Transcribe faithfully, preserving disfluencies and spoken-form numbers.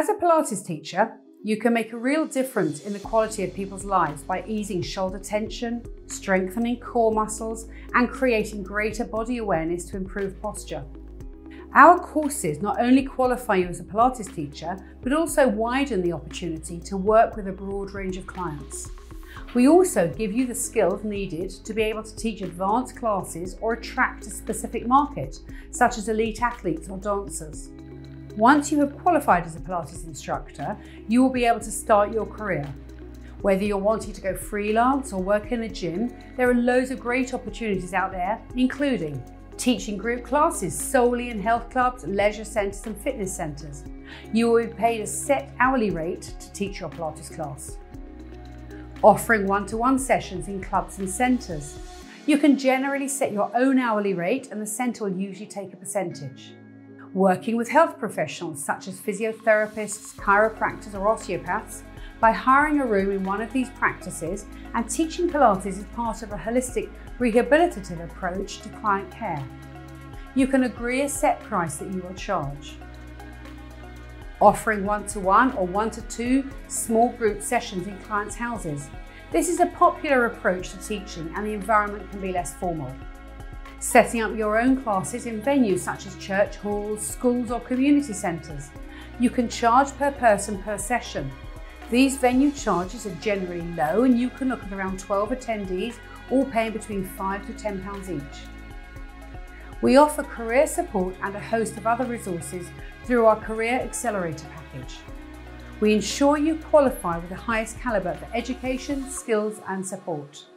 As a Pilates teacher, you can make a real difference in the quality of people's lives by easing shoulder tension, strengthening core muscles, and creating greater body awareness to improve posture. Our courses not only qualify you as a Pilates teacher, but also widen the opportunity to work with a broad range of clients. We also give you the skills needed to be able to teach advanced classes or attract a specific market, such as elite athletes or dancers. Once you have qualified as a Pilates instructor, you will be able to start your career. Whether you're wanting to go freelance or work in a gym, there are loads of great opportunities out there, including teaching group classes solely in health clubs, leisure centres and fitness centres. You will be paid a set hourly rate to teach your Pilates class. Offering one-to-one sessions in clubs and centres. You can generally set your own hourly rate and the centre will usually take a percentage. Working with health professionals such as physiotherapists, chiropractors or osteopaths by hiring a room in one of these practices and teaching Pilates as part of a holistic rehabilitative approach to client care. You can agree a set price that you will charge. Offering one-to-one or one-to-two small group sessions in clients' houses. This is a popular approach to teaching and the environment can be less formal. Setting up your own classes in venues such as church halls, schools or community centres. You can charge per person per session. These venue charges are generally low and you can look at around twelve attendees, all paying between five to ten pounds each. We offer career support and a host of other resources through our Career Accelerator package. We ensure you qualify with the highest calibre for education, skills and support.